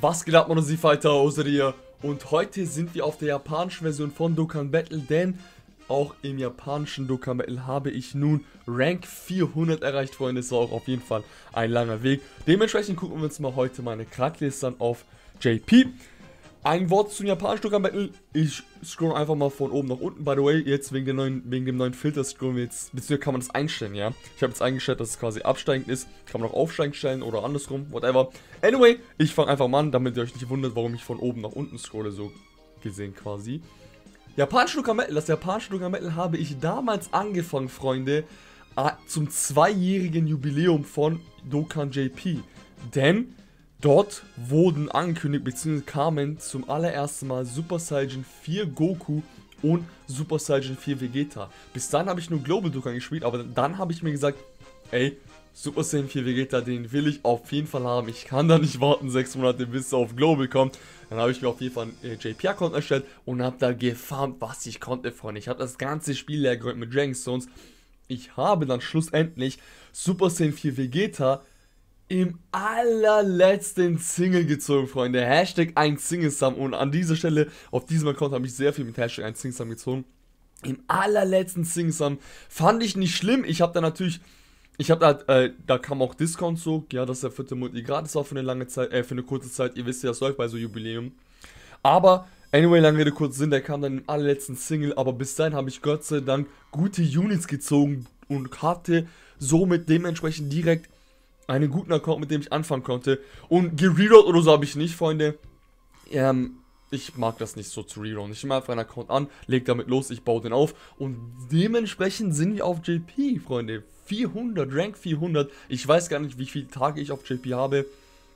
Was geht ab, meine Z-Fighter, außer dir? Und heute sind wir auf der japanischen Version von Dokkan Battle, denn auch im japanischen Dokkan Battle habe ich nun Rank 400 erreicht, Freunde. Es war auch auf jeden Fall ein langer Weg. Dementsprechend gucken wir uns mal heute meine Charakterliste an auf JP. Ein Wort zum japanischen Dokkan Battle. Ich scroll einfach mal von oben nach unten. By the way, jetzt wegen dem neuen Filter scrollen wir jetzt, beziehungsweise kann man das einstellen, ja. Ich habe jetzt eingestellt, dass es quasi absteigend ist. Kann man auch aufsteigend stellen oder andersrum, whatever. Anyway, ich fange einfach mal an, damit ihr euch nicht wundert, warum ich von oben nach unten scrolle, so gesehen quasi. Japanische Dokkan Battle. Das japanische Dokkan Battle habe ich damals angefangen, Freunde, zum 2-jährigen Jubiläum von Dokkan JP. Denn dort wurden angekündigt, bzw. kamen zum allerersten Mal Super Saiyan 4 Goku und Super Saiyan 4 Vegeta. Bis dann habe ich nur Global Dokkan gespielt, aber dann habe ich mir gesagt, ey, Super Saiyan 4 Vegeta, den will ich auf jeden Fall haben. Ich kann da nicht warten, 6 Monate, bis er auf Global kommt. Dann habe ich mir auf jeden Fall einen JP-Account erstellt und habe da gefarmt, was ich konnte, Freunde. Ich habe das ganze Spiel leer geräumt mit Dragon Stones. Ich habe dann schlussendlich Super Saiyan 4 Vegeta im allerletzten Single gezogen, Freunde. Hashtag 1 Single Sum. Und an dieser Stelle, auf diesem Account habe ich sehr viel mit Hashtag 1 Single Sum gezogen. Im allerletzten Single Sum fand ich nicht schlimm. Ich habe da natürlich, da kam auch Discount so, ja, dass der 4. Monat gratis war für eine lange Zeit, für eine kurze Zeit. Ihr wisst ja, das läuft bei so Jubiläum. Aber, anyway, lange Rede, kurz Sinn, der kam dann im allerletzten Single. Aber bis dahin habe ich Gott sei Dank gute Units gezogen und hatte somit dementsprechend direkt einen guten Account, mit dem ich anfangen konnte. Und gererolled oder so habe ich nicht, Freunde. Ich mag das nicht so zu rerollen. Ich nehme einfach einen Account an, lege damit los, ich baue den auf. Und dementsprechend sind wir auf JP, Freunde. 400, Rank 400. Ich weiß gar nicht, wie viele Tage ich auf JP habe.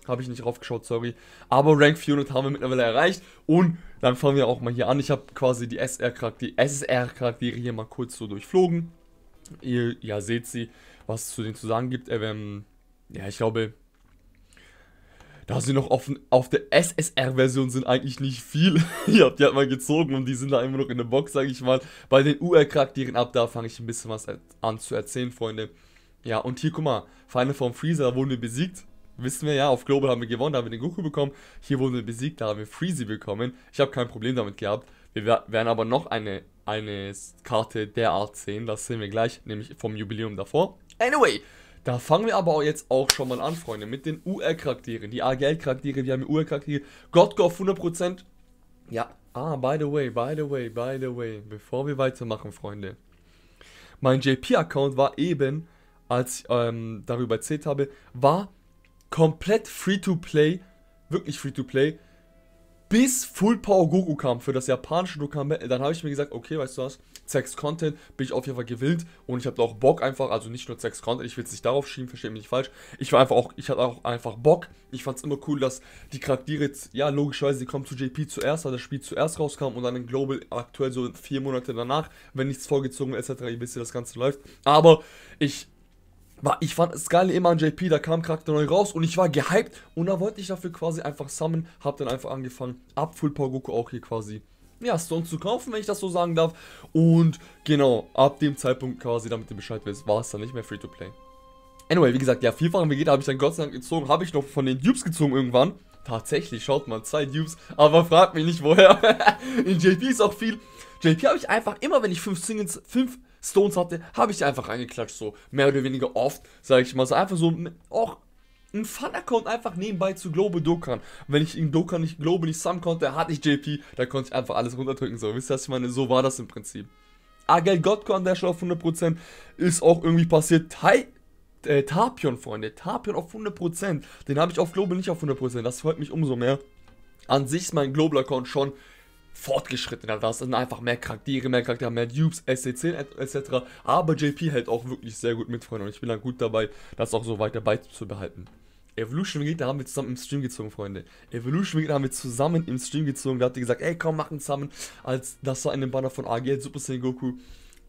Habe ich nicht raufgeschaut, sorry. Aber Rank 400 haben wir mittlerweile erreicht. Und dann fangen wir auch mal hier an. Ich habe quasi die SSR-Charaktere hier mal kurz so durchflogen. Ihr ja, seht sie, was es zu denen zu sagen gibt. Ja, ich glaube, da sie noch auf der SSR-Version sind, eigentlich nicht viel. Ich habe die halt mal gezogen und die sind da immer noch in der Box, sage ich mal. Bei den UR-Charakteren ab, da fange ich ein bisschen was an zu erzählen, Freunde. Ja, und hier, guck mal, Feinde vom Freezer, da wurden wir besiegt. Wissen wir ja, auf Global haben wir gewonnen, da haben wir den Goku bekommen. Hier wurden wir besiegt, da haben wir Freezy bekommen. Ich habe kein Problem damit gehabt. Wir werden aber noch eine Karte derart sehen, das sehen wir gleich, nämlich vom Jubiläum davor. Anyway, da fangen wir aber auch jetzt auch schon mal an, Freunde, mit den UR-Charakteren, die AGL-Charaktere, wir haben die UR-Charaktere, Gottgolf 100%, ja, by the way, bevor wir weitermachen, Freunde, mein JP-Account war eben, als ich darüber erzählt habe, war komplett Free-to-Play, wirklich Free-to-Play, bis Full Power Goku kam für das japanische Dokkan Battle. Dann habe ich mir gesagt, okay, weißt du was, Sex Content bin ich auf jeden Fall gewillt und ich habe da auch Bock einfach, also nicht nur Sex Content, ich will es nicht darauf schieben, versteht mich nicht falsch. Ich hatte auch einfach Bock. Ich fand es immer cool, dass die Charaktere, ja, logischerweise, die kommen zu JP zuerst, weil das Spiel zuerst rauskam und dann in Global aktuell so 4 Monate danach, wenn nichts vorgezogen wird, etc., ihr wisst, wie das Ganze läuft. Aber ich fand es geil immer an JP, da kam Charakter neu raus und ich war gehypt und da wollte ich dafür quasi einfach summen, hab dann einfach angefangen, ab Full Power Goku auch hier quasi, ja, Stones zu kaufen, wenn ich das so sagen darf. Und genau, ab dem Zeitpunkt quasi, damit ihr Bescheid wisst, war es dann nicht mehr free to play. Anyway, wie gesagt, ja, vielfachen Vegeta habe ich dann Gott sei Dank gezogen, habe ich noch von den Dupes gezogen irgendwann. Tatsächlich, schaut mal, 2 Dupes, aber fragt mich nicht woher. In JP ist auch viel. JP habe ich einfach immer, wenn ich 5 Stones hatte, habe ich einfach reingeklatscht, so mehr oder weniger oft, sage ich mal, so einfach so, auch ein Fun-Account einfach nebenbei zu Global Dokkan. Wenn ich in Dokkan nicht Global nicht summen konnte, hatte ich JP, da konnte ich einfach alles runterdrücken, so, wisst ihr, was ich meine, so war das im Prinzip. Agel Godko an der Stelle auf 100%, ist auch irgendwie passiert, Tapion, Freunde, Tapion auf 100%, den habe ich auf Global nicht auf 100%, das freut mich umso mehr. An sich ist mein Global-Account schon fortgeschrittener, das sind einfach mehr Charaktere, mehr Dupes, SCC etc. Aber JP hält auch wirklich sehr gut mit, Freunde, und ich bin dann gut dabei, das auch so weiter beizubehalten. Evolution Vegeta haben wir zusammen im Stream gezogen, Freunde. Evolution Vegeta haben wir zusammen im Stream gezogen, da habt ihr gesagt, ey, komm, machen zusammen, als das war in dem Banner von AGL, Super Saiyan Goku.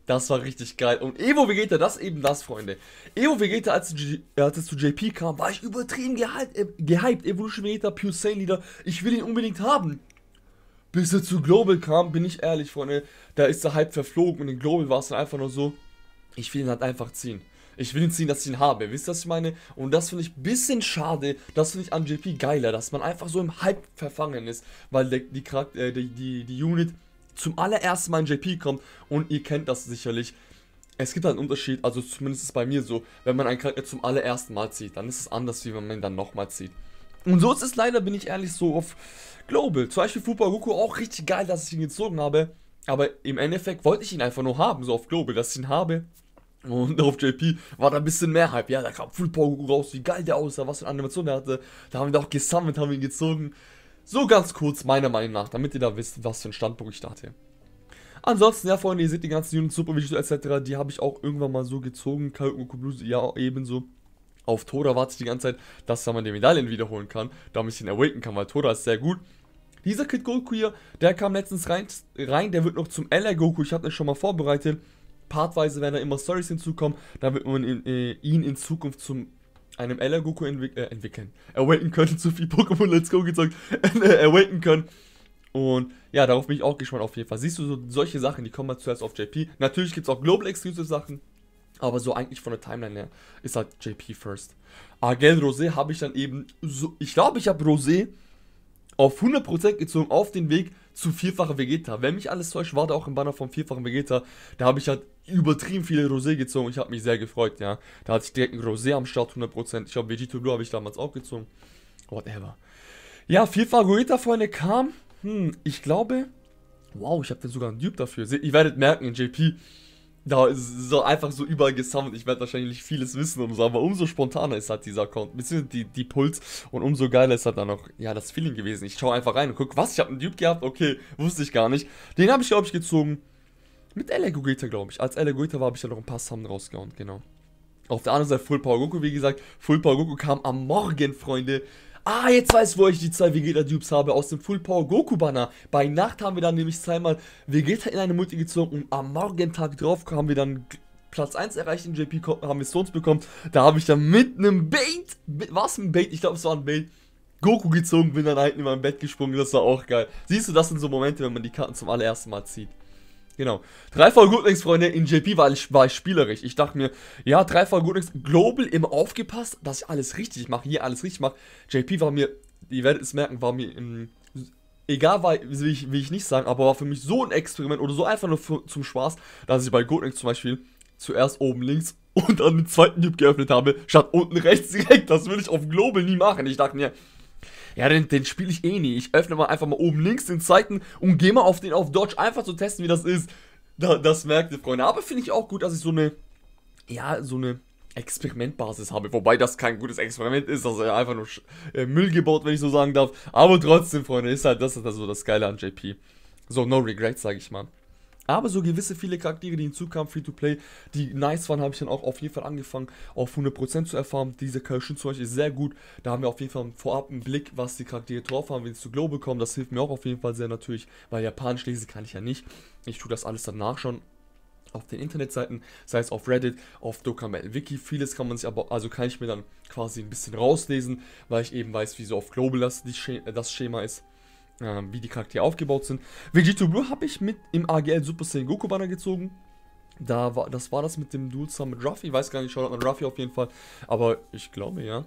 Das war richtig geil. Und Evo Vegeta, das ist eben das, Freunde. Evo Vegeta, als es zu JP kam, war ich übertrieben gehypt. Evolution Vegeta, Pure Saiyan Leader, ich will ihn unbedingt haben. Bis er zu Global kam, bin ich ehrlich, Freunde, da ist der Hype verflogen und in Global war es dann einfach nur so, ich will ihn halt einfach ziehen. Ich will ihn ziehen, dass ich ihn habe. Wisst ihr, was ich meine? Und das finde ich ein bisschen schade. Das finde ich an JP geiler, dass man einfach so im Hype verfangen ist, weil die Unit zum allerersten Mal in JP kommt. Und ihr kennt das sicherlich. Es gibt halt einen Unterschied, also zumindest ist es bei mir so, wenn man einen Charakter zum allerersten Mal zieht, dann ist es anders, wie wenn man ihn dann nochmal zieht. Und so ist es leider, bin ich ehrlich, so auf Global. Zum Beispiel Football Goku, auch richtig geil, dass ich ihn gezogen habe. Aber im Endeffekt wollte ich ihn einfach nur haben, so auf Global, dass ich ihn habe. Und auf JP war da ein bisschen mehr Hype. Ja, da kam Full Power Goku raus, wie geil der aussah, was für eine Animation er hatte. Da haben wir ihn auch gesammelt, haben ihn gezogen. So ganz kurz, meiner Meinung nach, damit ihr da wisst, was für einen Standpunkt ich da hatte. Ansonsten, ja, Freunde, ihr seht die ganzen Units, Super Vegeta etc., die habe ich auch irgendwann mal so gezogen. Kai Goku Blues, ja, ebenso. Auf Tora warte ich die ganze Zeit, dass man die Medaillen wiederholen kann, damit ich ihn awaken kann, weil Tora ist sehr gut. Dieser Kid Goku hier, der kam letztens rein, der wird noch zum LR Goku, ich habe den schon mal vorbereitet. Partweise werden da immer Stories hinzukommen, dann wird man ihn in Zukunft zum einem LR Goku entwickeln. Awaken können, zu viel Pokémon Let's Go gezockt, awaken können. Und ja, darauf bin ich auch gespannt auf jeden Fall. Siehst du, so, solche Sachen, die kommen halt zuerst auf JP. Natürlich gibt es auch Global Exclusive Sachen, aber so eigentlich von der Timeline her ist halt JP first. AGL Rosé habe ich dann eben, so, ich glaube ich habe Rosé auf 100% gezogen auf den Weg zu vierfacher Vegeta. Wenn mich alles täuscht, war da auch im Banner vom vierfachen Vegeta. Da habe ich halt übertrieben viele Rosé gezogen. Ich habe mich sehr gefreut, ja. Da hatte ich direkt ein Rosé am Start, 100%. Ich glaube, Vegeta Blue habe ich damals auch gezogen. Whatever. Ja, vierfacher Vegeta, Freunde, kam. Ich glaube, wow, ich habe dann sogar einen Dupe dafür. Ihr werdet merken, in JP, da ist so einfach so überall gesammelt. Ich werde wahrscheinlich nicht vieles wissen und so, aber umso spontaner ist halt dieser Account, beziehungsweise die Puls, und umso geiler ist halt dann noch, ja, das Feeling gewesen. Ich schaue einfach rein und gucke, was, ich habe einen Dupe gehabt, okay, wusste ich gar nicht. Den habe ich, glaube ich, gezogen mit Elegogeta, glaube ich. Als Elegogeta war, habe ich da noch ein paar Summen rausgehauen, genau. Auf der anderen Seite Full Power Goku, wie gesagt, Full Power Goku kam am Morgen, Freunde. Ah, jetzt weiß ich, wo ich die zwei Vegeta-Dupes habe, aus dem Full Power Goku-Banner. Bei Nacht haben wir dann nämlich zweimal Vegeta in eine Multi gezogen und am Morgentag drauf haben wir dann Platz 1 erreicht in JP, haben wir Stones bekommen. Da habe ich dann mit einem Bait, war es ein Bait? Ich glaube, es war ein Bait. Goku gezogen, bin dann halt in mein Bett gesprungen, das war auch geil. Siehst du, das sind so Momente, wenn man die Karten zum allerersten Mal zieht. Genau. 3-fache Gotenks, Freunde, in JP war ich spielerisch. Ich dachte mir, ja, 3-fache Gotenks, Global immer aufgepasst, dass ich alles richtig mache, hier alles richtig mache. JP war mir, ihr werdet es merken, war mir, egal, will ich nicht sagen, aber war für mich so ein Experiment oder so einfach nur zum Spaß, dass ich bei Gotenks zum Beispiel zuerst oben links und dann den zweiten Typ geöffnet habe, statt unten rechts direkt. Das will ich auf Global nie machen. Ich dachte mir, ja, den spiele ich eh nie. Ich öffne mal einfach mal oben links den zweiten und gehe mal auf den auf Dodge, einfach zu testen, wie das ist. Das merkt ihr, Freunde. Aber finde ich auch gut, dass ich so eine, ja, so eine Experimentbasis habe. Wobei das kein gutes Experiment ist, das ist einfach nur Müll gebaut, wenn ich so sagen darf. Aber trotzdem, Freunde, ist halt das so das Geile an JP. So, no regrets, sage ich mal. Aber so gewisse viele Charaktere, die hinzukamen, Free-to-Play, die nice waren, habe ich dann auch auf jeden Fall angefangen, auf 100% zu erfahren. Dieser Kalschun zum Beispiel ist sehr gut. Da haben wir auf jeden Fall vorab einen Blick, was die Charaktere drauf haben, wenn sie zu Global kommen. Das hilft mir auch auf jeden Fall sehr natürlich, weil Japanisch lesen kann ich ja nicht. Ich tue das alles dann nachschauen auf den Internetseiten, sei es auf Reddit, auf Dokkan Battle Wiki. Vieles kann man sich aber, also kann ich mir dann quasi ein bisschen rauslesen, weil ich eben weiß, wie so auf Global das Schema ist, wie die Charaktere aufgebaut sind. Vegeta Blue habe ich mit im AGL Super Saiyan Goku Banner gezogen. Das war das mit dem Dual Summit Ruffy. Ich weiß gar nicht, schaut an Ruffy auf jeden Fall. Aber ich glaube, ja.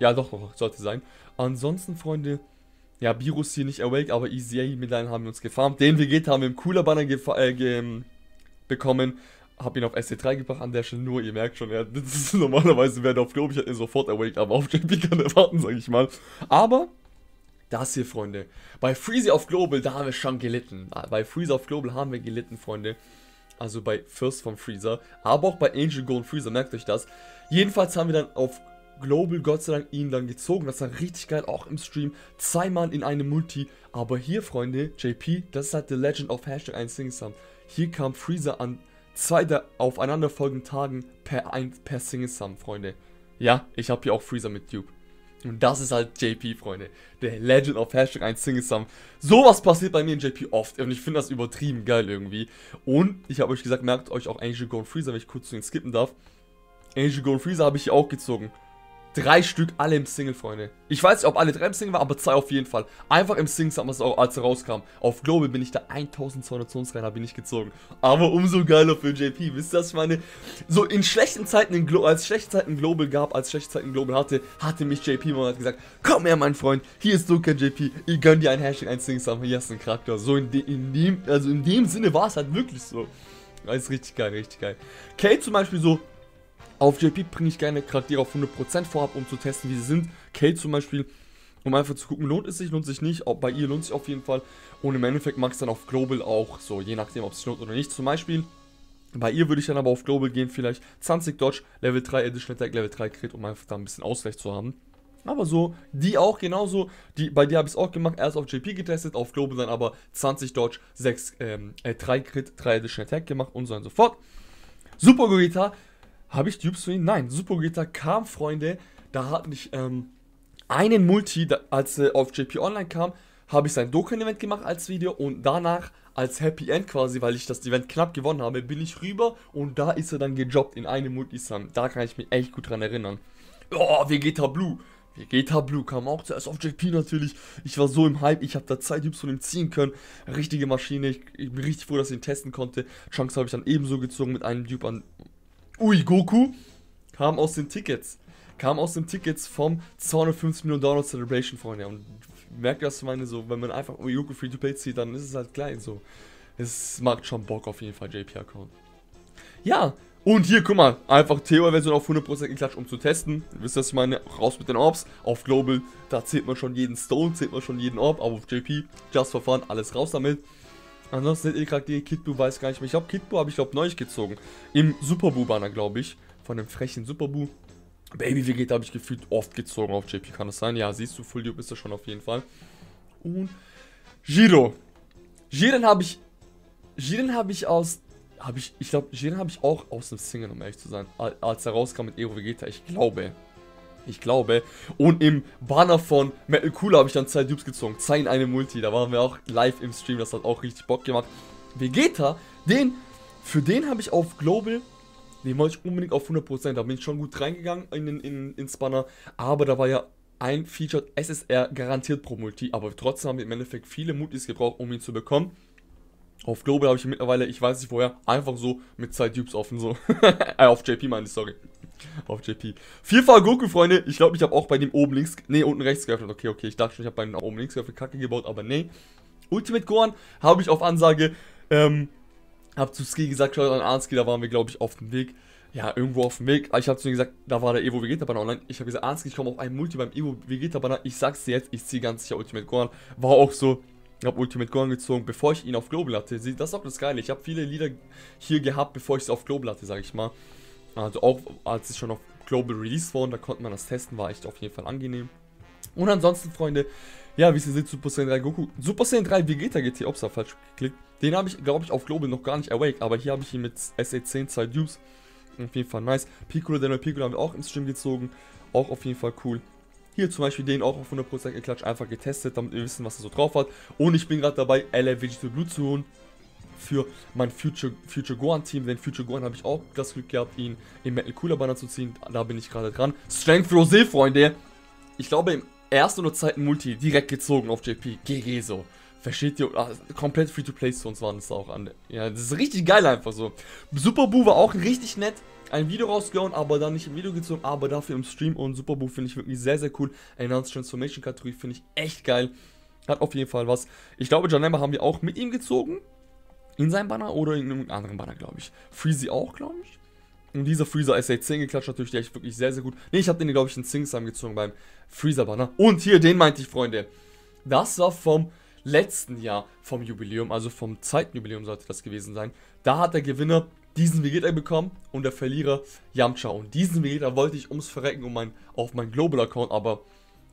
Ja, doch, sollte sein. Ansonsten, Freunde, ja, Beerus hier nicht awake, aber Easy mit einem haben wir uns gefarmt. Den Vegeta haben wir im Cooler Banner bekommen. Hab ihn auf SC3 gebracht an der Stelle, nur, ihr merkt schon, ja, das ist normalerweise, wäre auf Globe, ich hätte ihn sofort awake, aber auf JP kann er warten, sag ich mal. Aber das hier, Freunde, bei Freezy auf Global, da haben wir schon gelitten. Bei Freezer auf Global haben wir gelitten, Freunde. Also bei First von Freezer, aber auch bei Angel Gohan Freezer, merkt euch das. Jedenfalls haben wir dann auf Global, Gott sei Dank, ihn dann gezogen. Das war richtig geil, auch im Stream. Zweimal in einem Multi. Aber hier, Freunde, JP, das ist halt The Legend of #1SingleSum. Hier kam Freezer an zwei der aufeinanderfolgenden Tagen per SingleSum, Freunde. Ja, ich habe hier auch Freezer mit Dupe. Und das ist halt JP, Freunde. Der Legend of #1SingleSum. Sowas passiert bei mir in JP oft. Und ich finde das übertrieben geil irgendwie. Und ich habe euch gesagt, merkt euch auch Angel Gohan Freezer, wenn ich kurz zu ihnen skippen darf. Angel Gohan Freezer habe ich hier auch gezogen. Drei Stück, alle im Single, Freunde. Ich weiß nicht, ob alle drei im Single waren, aber zwei auf jeden Fall. Einfach im Single, als er rauskam. Auf Global bin ich da 1200 Zonsrenner bin ich gezogen. Aber umso geiler für JP. Wisst ihr, was ich meine? So in schlechten Zeiten, als es schlechte Zeiten Global gab, als schlechte Zeiten Global hatte, hatte mich JP mal gesagt, komm her, mein Freund, hier ist Dokkan JP. Ich gönn dir ein Hashtag, ein Single, aber hier ist ein Charakter. So in dem Sinne war es halt wirklich so. Das ist richtig geil, richtig geil. Kate zum Beispiel so. Auf JP bringe ich gerne Charaktere auf 100% vorab, um zu testen, wie sie sind. Kate zum Beispiel, um einfach zu gucken, lohnt es sich nicht. Auch bei ihr lohnt es sich auf jeden Fall. Und im Endeffekt mag es dann auf Global auch so, je nachdem, ob es lohnt oder nicht. Zum Beispiel, bei ihr würde ich dann aber auf Global gehen, vielleicht 20 Dodge, Level 3 Additional Attack, Level 3 Crit, um einfach da ein bisschen Ausgleich zu haben. Aber so, die auch genauso, bei dir habe ich es auch gemacht, erst auf JP getestet, auf Global dann aber 20 Dodge, 3 Crit, 3 Additional Attack gemacht und so und so fort. Super Gogeta. Habe ich Dupes für ihn? Nein, Super Gogeta kam, Freunde, da hatte ich einen Multi, als er auf JP Online kam, habe ich sein Dokkan-Event gemacht als Video und danach als Happy End quasi, weil ich das Event knapp gewonnen habe, bin ich rüber und da ist er dann gejobbt in einem Multisum. Da kann ich mich echt gut dran erinnern. Oh, Vegeta Blue. Vegeta Blue kam auch zuerst auf JP natürlich. Ich war so im Hype, ich habe da 2 Dupes von ihm ziehen können. Richtige Maschine, ich bin richtig froh, dass ich ihn testen konnte. Chance habe ich dann ebenso gezogen mit einem Dupe an... UI Goku kam aus den Tickets. Kam aus den Tickets vom 250 Millionen Dollar Celebration, Freunde. Und merkt ihr, was ich meine? So, wenn man einfach UI Goku Free to Play zieht, dann ist es halt klein. So, es macht schon Bock auf jeden Fall, JP-Account. Ja, und hier, guck mal. Einfach TOR-Version auf 100% geklatscht, um zu testen. Ihr wisst, was ich meine? Raus mit den Orbs. Auf Global, da zählt man schon jeden Stone, zählt man schon jeden Orb. Aber auf JP, just for fun, alles raus damit. Ansonsten seht ihr Charaktere, Kid Buu weiß gar nicht mehr. Ich glaube, Kid Buu habe ich, glaube, neu gezogen. Im Super Buu-Banner, glaube ich. Von dem frechen Super Buu. Baby Vegeta habe ich gefühlt oft gezogen auf JP. Kann das sein? Ja, siehst du, Full Dupe ist er schon auf jeden Fall. Und Jiro. Jiren habe ich auch aus dem Single, um ehrlich zu sein. Als er rauskam mit Ero Vegeta. Ich glaube. Und im Banner von Metal Cooler habe ich dann 2 Dupes gezogen. 2 in einem Multi. Da waren wir auch live im Stream. Das hat auch richtig Bock gemacht. Vegeta, für den habe ich auf Global, den wollte ich unbedingt auf 100%. Da bin ich schon gut reingegangen ins Banner. Aber da war ja ein Featured SSR garantiert pro Multi. Aber trotzdem haben wir im Endeffekt viele Multis gebraucht, um ihn zu bekommen. Auf Global habe ich mittlerweile, ich weiß nicht woher, einfach so mit 2 Dupes offen. So. Auf JP meine ich, sorry. Auf JP. 4-facher Goku, Freunde. Ich glaube, ich habe auch bei dem oben links, nee, unten rechts geöffnet. Okay, ich dachte schon, ich habe bei dem oben links geöffnet Kacke gebaut, aber nee. Ultimate Gohan habe ich auf Ansage, habe zu Ski gesagt, schaut an Angski, da waren wir, glaube ich, auf dem Weg. Ja, irgendwo auf dem Weg. Ich habe zu ihm gesagt, da war der Evo Vegeta Banner online. Ich habe gesagt, Angski, ich komme auf einen Multi beim Evo Vegeta Banner. Ich sag's dir jetzt, ich ziehe ganz sicher Ultimate Gohan. War auch so. Ich habe Ultimate Gohan gezogen, bevor ich ihn auf Global hatte. Das ist auch das Geile. Ich habe viele Lieder hier gehabt, bevor ich es auf Global hatte, sage ich mal. Also auch als es schon auf Global Release war, da konnte man das testen, war echt auf jeden Fall angenehm. Und ansonsten, Freunde, ja, wie ihr seht, Super Saiyan 3 Goku, Super Saiyan 3 Vegeta GT, ups, da falsch geklickt. Den habe ich, glaube ich, auf Global noch gar nicht awake, aber hier habe ich ihn mit SE10, 2 Dupes, auf jeden Fall nice. Piccolo, der neue Piccolo haben wir auch im Stream gezogen, auch auf jeden Fall cool. Hier zum Beispiel den auch auf 100% geklatscht, einfach getestet, damit wir wissen, was er so drauf hat. Und ich bin gerade dabei, LR Vegeta Blue zu holen. Für mein Future Gohan Team, denn Future Gohan habe ich auch das Glück gehabt, ihn im Metal Cooler Banner zu ziehen. Da bin ich gerade dran. Strength Rosé, Freunde. Ich glaube, im ersten oder zweiten Multi direkt gezogen auf JP. GG so. Versteht ihr? Ach, komplett Free-to-Play zu uns waren das auch an. Ja, das ist richtig geil einfach so. Super Buu war auch richtig nett. Ein Video rausgehauen, aber dann nicht im Video gezogen, aber dafür im Stream. Und Super Buu finde ich wirklich sehr, sehr cool. Enhanced Transformation Kategorie finde ich echt geil. Hat auf jeden Fall was. Ich glaube, Jan Ember haben wir auch mit ihm gezogen. In seinem Banner oder in einem anderen Banner, glaube ich. Freezy auch, glaube ich. Und dieser Freezer SA10 geklatscht natürlich, der ist wirklich sehr, sehr gut. Ne, ich habe den, glaube ich, in Singsam gezogen beim Freezer-Banner. Und hier, den meinte ich, Freunde. Das war vom letzten Jahr, vom Jubiläum, also vom zweiten Jubiläum sollte das gewesen sein. Da hat der Gewinner diesen Vegeta bekommen und der Verlierer Yamcha. Und diesen Vegeta wollte ich ums Verrecken auf meinen Global-Account, aber...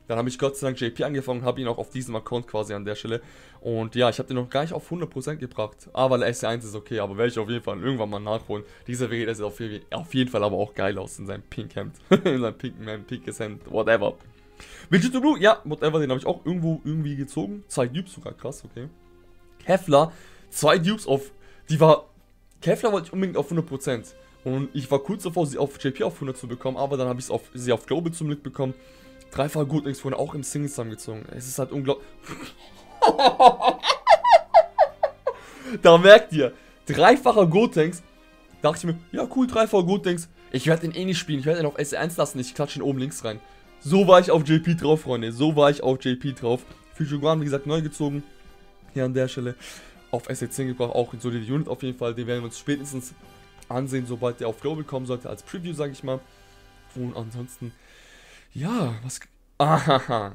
Dann habe ich Gott sei Dank JP angefangen und habe ihn auch auf diesem Account quasi an der Stelle. Und ja, ich habe den noch gar nicht auf 100% gebracht. Aber der SC1 ist okay, aber werde ich auf jeden Fall irgendwann mal nachholen. Dieser Vegeta sieht auf jeden Fall aber auch geil aus in seinem Pinkhemd. In seinem pinkes Hemd, whatever. Vegeta Blue, ja, whatever, den habe ich auch irgendwo irgendwie gezogen. 2 Dupes sogar, krass, okay. Kevlar, 2 Dupes auf, die war, Kevlar wollte ich unbedingt auf 100%. Und ich war kurz davor, sie auf JP auf 100 zu bekommen, aber dann habe ich sie auf Global zum Glück bekommen. Dreifach Gotenks wurden auch im Single zusammengezogen. Es ist halt unglaublich. Da merkt ihr, dreifacher Gotenks. Dachte ich mir, ja cool, dreifacher Gotenks. Ich werde ihn eh nicht spielen, ich werde ihn auf SC1 lassen, ich klatsche ihn oben links rein. So war ich auf JP drauf, Freunde, so war ich auf JP drauf. Future Gohan, wie gesagt, neu gezogen. Hier an der Stelle auf SC10 gebracht, auch in solide Unit auf jeden Fall. Den werden wir uns spätestens ansehen, sobald der auf Global kommen sollte, als Preview, sage ich mal. Und ansonsten, ja, was... Aha.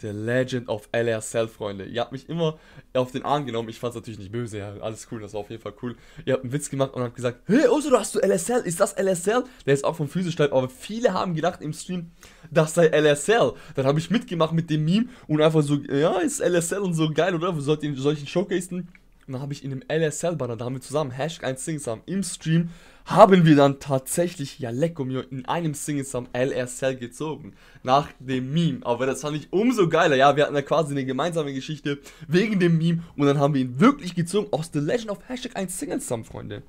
The Legend of LR Cell, Freunde. Ihr habt mich immer auf den Arm genommen. Ich fand's natürlich nicht böse. Ja, alles cool, das war auf jeden Fall cool. Ihr habt einen Witz gemacht und habt gesagt, hey, also hast du LR Cell? Ist das LR Cell? Der ist auch vom Physisch-Typ, aber viele haben gedacht im Stream, das sei LR Cell. Dann habe ich mitgemacht mit dem Meme und einfach so, ja, ist LR Cell und so geil, oder? Soll ich ihn showcasen? Und dann habe ich in dem LR Cell-Banner, da haben wir zusammen Hashtag 1 Sing zusammen im Stream, haben wir dann tatsächlich, ja lecko mio, in einem Single-Sum LR Cell gezogen. Nach dem Meme. Aber das fand ich umso geiler. Ja, wir hatten ja quasi eine gemeinsame Geschichte wegen dem Meme. Und dann haben wir ihn wirklich gezogen aus The Legend of Hashtag 1 Single-Sum, Freunde.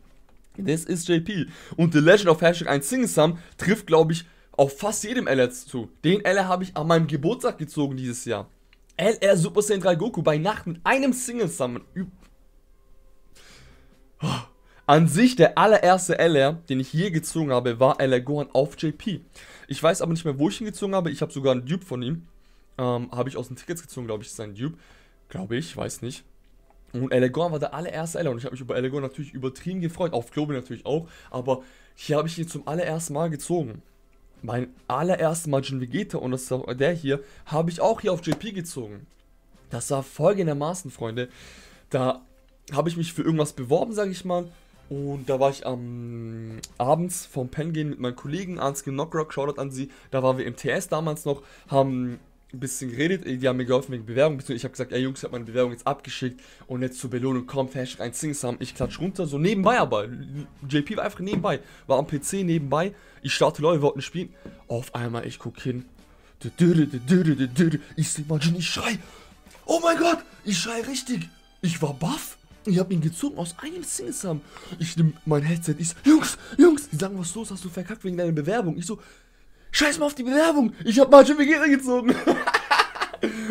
Das ist JP. Und The Legend of Hashtag 1 Single-Sum trifft, glaube ich, auf fast jedem LR zu. Den LR habe ich an meinem Geburtstag gezogen dieses Jahr. LR Super Saiyan 3 Goku bei Nacht mit einem Single-Sum. An sich, der allererste LR, den ich je gezogen habe, war LR Gohan auf JP. Ich weiß aber nicht mehr, wo ich ihn gezogen habe. Ich habe sogar einen Dupe von ihm. Habe ich aus den Tickets gezogen, glaube ich, ist sein Dupe. Glaube ich, weiß nicht. Und LR Gohan war der allererste LR. Und ich habe mich über LR Gohan natürlich übertrieben gefreut. Auf Global natürlich auch. Aber hier habe ich ihn zum allerersten Mal gezogen. Mein allerersten Mal Jin Vegeta, und das ist auch der hier, habe ich auch hier auf JP gezogen. Das war folgendermaßen, Freunde. Da habe ich mich für irgendwas beworben, sage ich mal. Und da war ich am abends vom Pen gehen mit meinen Kollegen, Angski und Knockrock, Shoutout an sie. Da waren wir im TS damals noch, haben ein bisschen geredet, die haben mir geholfen wegen Bewerbung. Ich habe gesagt, ey Jungs, ich habe meine Bewerbung jetzt abgeschickt und jetzt zur Belohnung kommt Hashtag 1 Singles haben. Ich klatsch runter, so nebenbei aber. JP war einfach nebenbei, war am PC nebenbei. Ich starte Leute, wollten spielen. Auf einmal, ich guck hin. Ich sehe mal, ich schrei. Oh mein Gott, ich schrei richtig. Ich war baff. Ich habe ihn gezogen aus einem Single-Sum. Ich nehme mein Headset. Ich so, Jungs, die sagen, was ist los? Hast du verkackt wegen deiner Bewerbung? Ich so, scheiß mal auf die Bewerbung. Ich habe mal Jin Vegeta gezogen.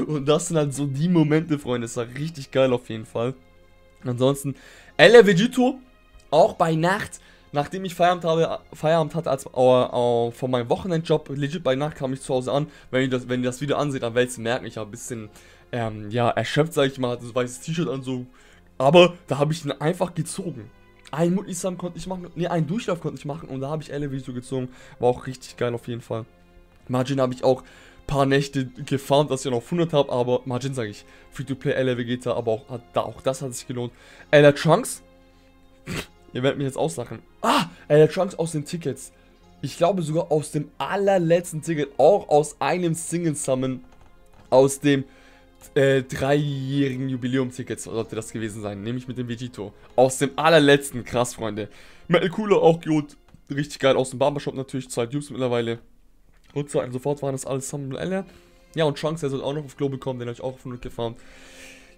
Und das sind halt so die Momente, Freunde. Das war richtig geil auf jeden Fall. Ansonsten, LR Vegeta, auch bei Nacht. Nachdem ich Feierabend hatte von meinem Wochenendjob, legit bei Nacht kam ich zu Hause an. Wenn ihr das Video anseht, dann werdet ihr merken, ich habe ein bisschen ja, erschöpft, sage ich mal. Hatte so ein weißes T-Shirt an, so. Aber da habe ich ihn einfach gezogen. Einen Mutlisam konnte ich machen, ne, einen Durchlauf konnte ich machen und da habe ich LR-Video gezogen. War auch richtig geil auf jeden Fall. Margin habe ich auch ein paar Nächte gefarmt, dass ich noch 100 habe, aber Margin sage ich. Free-to-Play LR Vegeta, aber auch das hat sich gelohnt. LR Trunks, ihr werdet mich jetzt auslachen. Ah, LR Trunks aus den Tickets. Ich glaube sogar aus dem allerletzten Ticket, auch aus einem Single-Summon, aus dem... dreijährigen Jubiläumstickets sollte das gewesen sein, nämlich mit dem Vegito. Aus dem allerletzten, krass, Freunde. Metal Cooler auch gut, richtig geil. Aus dem Barbershop natürlich, 2 Dupes mittlerweile. Und so sofort waren das alles Summon LR. Ja, und Trunks, der soll auch noch auf Global kommen, den habe ich auch auf 100 gefarmt.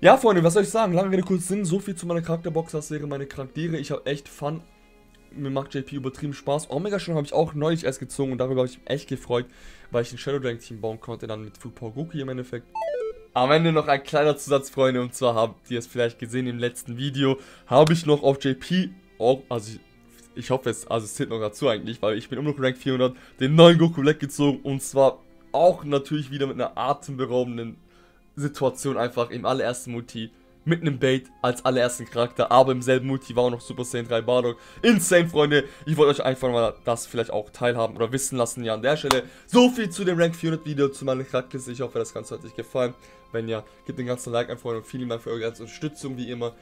Ja, Freunde, was soll ich sagen? Lange Rede, kurz Sinn, so viel zu meiner Charakterbox, das wäre meine Charaktere. Ich habe echt Fun. Mir macht JP übertrieben Spaß. Omega schon habe ich auch neulich erst gezogen und darüber habe ich mich echt gefreut, weil ich ein Shadow Dragon Team bauen konnte, dann mit Football Goku im Endeffekt. Am Ende noch ein kleiner Zusatz, Freunde, und zwar habt ihr es vielleicht gesehen im letzten Video, habe ich noch auf JP, also ich hoffe es, also es zählt noch dazu eigentlich, weil ich bin immer noch Rank 400, den neuen Goku Black gezogen und zwar auch natürlich wieder mit einer atemberaubenden Situation einfach im allerersten Multi, mit einem Bait als allerersten Charakter, aber im selben Multi war auch noch Super Saiyan 3 Bardock. Insane, Freunde, ich wollte euch einfach mal das vielleicht auch teilhaben oder wissen lassen, ja an der Stelle. So viel zu dem Rank 400 Video, zu meiner Charakterliste, ich hoffe das Ganze hat euch gefallen. Wenn ja, gebt den ganzen Like an, Freunde, und vielen Dank für eure ganze Unterstützung, wie immer.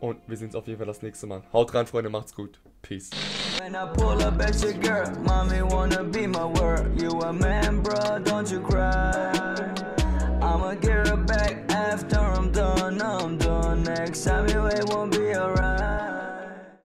Und wir sehen uns auf jeden Fall das nächste Mal. Haut rein, Freunde, macht's gut. Peace.